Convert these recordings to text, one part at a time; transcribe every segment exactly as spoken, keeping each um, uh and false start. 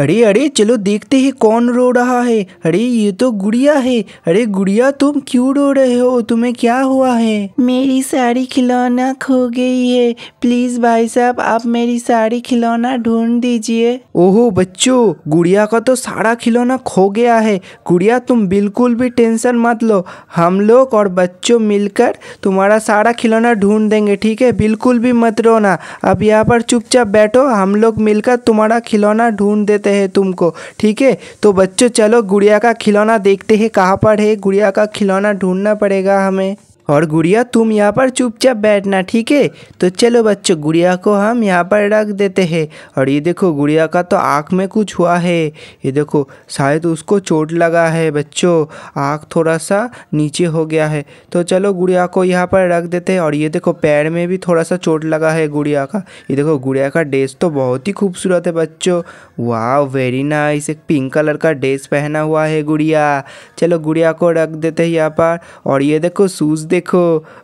अरे अरे चलो देखते हैं कौन रो रहा है। अरे ये तो गुड़िया है। अरे गुड़िया तुम क्यों रो रहे हो, तुम्हें क्या हुआ है? मेरी सारी खिलौना खो गई है, प्लीज भाई साहब आप मेरी सारी खिलौना ढूंढ दीजिए। ओहो बच्चों, गुड़िया का तो सारा खिलौना खो गया है। गुड़िया तुम बिल्कुल भी टेंशन मत लो, हम लोग और बच्चों मिलकर तुम्हारा सारा खिलौना ढूंढ देंगे, ठीक है? बिल्कुल भी मत रोना, अब यहाँ पर चुपचाप बैठो, हम लोग मिलकर तुम्हारा खिलौना ढूंढ देते हैं तुमको, ठीक है? तो बच्चों चलो गुड़िया का खिलौना देखते हैं कहाँ पर है। गुड़िया का खिलौना ढूंढना पड़ेगा हमें, और गुड़िया तुम यहाँ पर चुपचाप बैठना, ठीक है? तो चलो बच्चों गुड़िया को हम यहाँ पर रख देते हैं। और ये देखो गुड़िया का तो आँख में कुछ हुआ है, ये देखो शायद उसको चोट लगा है बच्चों, आँख थोड़ा सा नीचे हो गया है। तो चलो गुड़िया को यहाँ पर रख देते हैं। और ये देखो पैर में भी थोड़ा सा चोट लगा है गुड़िया का। ये देखो गुड़िया का ड्रेस तो बहुत ही खूबसूरत है बच्चों, वाह वेरी नाइस, एक पिंक कलर का ड्रेस पहना हुआ है गुड़िया। चलो गुड़िया को रख देते हैं यहाँ पर। और ये देखो शूज़ देखो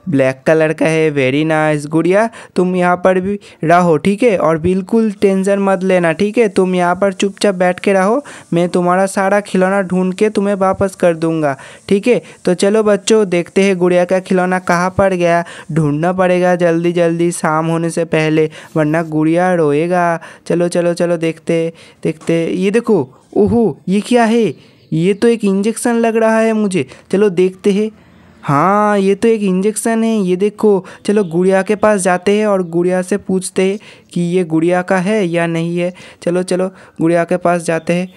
ब्लैक कलर का है, वेरी नाइस। गुड़िया तुम यहाँ पर भी रहो, ठीक है? और बिल्कुल टेंशन मत लेना, ठीक है? तुम यहाँ पर चुपचाप बैठ के रहो, मैं तुम्हारा सारा खिलौना ढूंढ के तुम्हें वापस कर दूंगा, ठीक है? तो चलो बच्चों देखते हैं गुड़िया का खिलौना कहाँ पर गया, ढूंढना पड़ेगा जल्दी जल्दी शाम होने से पहले, वरना गुड़िया रोएगा। चलो चलो चलो देखते देखते ये देखो, ओहो ये क्या है? ये तो एक इंजेक्शन लग रहा है मुझे, चलो देखते हैं। हाँ ये तो एक इंजेक्शन है, ये देखो। चलो गुड़िया के पास जाते हैं और गुड़िया से पूछते हैं कि ये गुड़िया का है या नहीं है। चलो चलो गुड़िया के पास जाते हैं।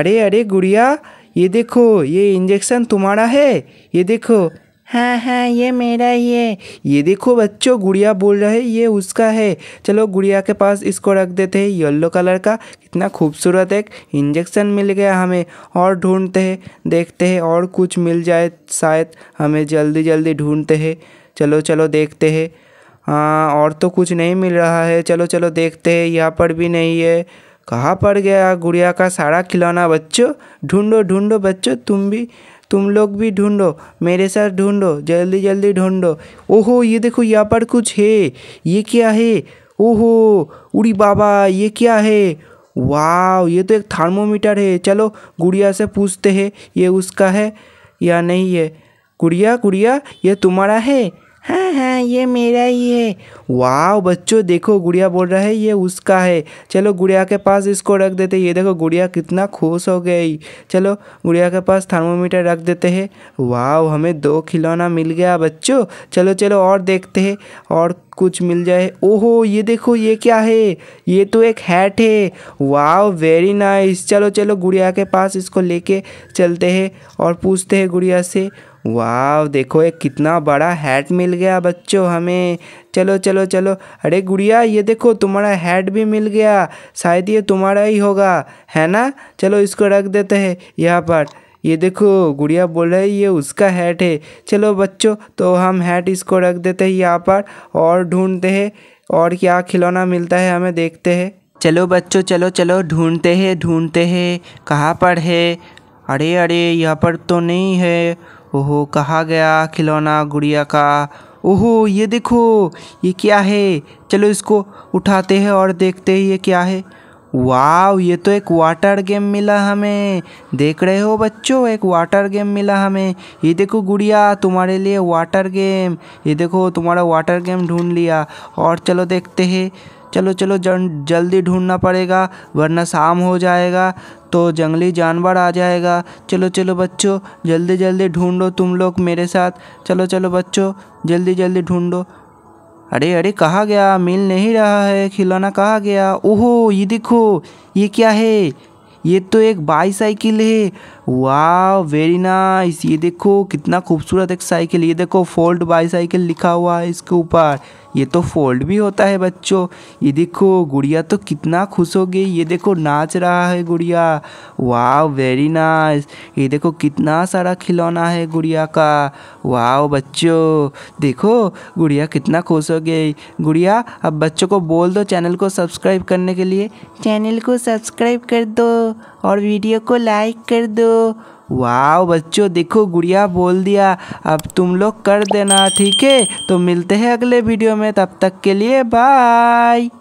अरे अरे गुड़िया ये देखो, ये इंजेक्शन तुम्हारा है? ये देखो, हाँ हाँ ये मेरा ही है। ये देखो बच्चों गुड़िया बोल रहा है ये उसका है। चलो गुड़िया के पास इसको रख देते हैं। येलो कलर का कितना खूबसूरत एक इंजेक्शन मिल गया हमें। और ढूंढते हैं, देखते हैं और कुछ मिल जाए, शायद हमें जल्दी जल्दी ढूंढते हैं। चलो चलो देखते हैं। हाँ और तो कुछ नहीं मिल रहा है, चलो चलो देखते हैं। यहाँ पर भी नहीं है, कहाँ पर गया गुड़िया का सारा खिलौना? बच्चों ढूंढो ढूंढो बच्चों, तुम भी तुम लोग भी ढूंढो, मेरे साथ ढूंढो, जल्दी जल्दी ढूंढो। ओहो ये देखो यहाँ पर कुछ है, ये क्या है? ओहो उड़ी बाबा ये क्या है? वाह ये तो एक थर्मोमीटर है। चलो गुड़िया से पूछते हैं ये उसका है या नहीं है। गुड़िया गुड़िया ये तुम्हारा है? हाँ हाँ ये मेरा ही है। वाह बच्चों देखो गुड़िया बोल रहा है ये उसका है। चलो गुड़िया के पास इसको रख देते। ये देखो गुड़िया कितना खुश हो गई। चलो गुड़िया के पास थर्मोमीटर रख देते हैं। वाह हमें दो खिलौना मिल गया बच्चों। चलो चलो और देखते हैं और कुछ मिल जाए। ओहो ये देखो ये क्या है? ये तो एक हैट है। वाह वेरी नाइस। चलो चलो गुड़िया के पास इसको लेके चलते हैं और पूछते हैं गुड़िया से। वाह देखो एक कितना बड़ा हैट मिल गया बच्चों हमें। चलो चलो चलो। अरे गुड़िया ये देखो तुम्हारा हैट भी मिल गया, शायद ये तुम्हारा ही होगा, है ना? चलो इसको रख देते हैं यहाँ पर। ये देखो गुड़िया बोल रही है ये उसका हैट है। चलो बच्चों तो हम हैट इसको रख देते हैं यहाँ पर और ढूंढते हैं और क्या खिलौना मिलता है हमें, देखते हैं। चलो बच्चों चलो चलो ढूंढते हैं ढूंढते हैं कहाँ पर है। अरे अरे यहाँ पर तो नहीं है। ओहो कहाँ गया खिलौना गुड़िया का? ओहो ये देखो ये क्या है? चलो इसको उठाते हैं और देखते हैं ये क्या है। वाह ये तो एक वाटर गेम मिला हमें। देख रहे हो बच्चों एक वाटर गेम मिला हमें। ये देखो गुड़िया तुम्हारे लिए वाटर गेम। ये देखो तुम्हारा वाटर गेम ढूंढ लिया। और चलो देखते हैं, चलो चलो जल्दी ढूंढना पड़ेगा वरना शाम हो जाएगा तो जंगली जानवर आ जाएगा। चलो चलो बच्चों जल्दी जल्दी ढूंढो तुम लोग मेरे साथ। चलो चलो बच्चों जल्दी जल्दी ढूंढो। अरे अरे कहाँ गया, मिल नहीं रहा है खिलौना, कहाँ गया? ओहो ये देखो ये क्या है? ये तो एक बाईसाइकिल है। वाह वेरी नाइस। ये देखो कितना खूबसूरत एक साइकिल। ये देखो फोल्ड बाईसाइकिल लिखा हुआ है इसके ऊपर। ये तो फोल्ड भी होता है बच्चों। ये देखो गुड़िया तो कितना खुश हो गई। ये देखो नाच रहा है गुड़िया। वाह वेरी नाइस। ये देखो कितना सारा खिलौना है गुड़िया का। वाह बच्चों देखो गुड़िया कितना खुश हो गई। गुड़िया अब बच्चों को बोल दो चैनल को सब्सक्राइब करने के लिए। चैनल को सब्सक्राइब कर दो और वीडियो को लाइक कर दो। वाह बच्चों देखो गुड़िया बोल दिया, अब तुम लोग कर देना, ठीक है? तो मिलते हैं अगले वीडियो में, तब तक के लिए बाय।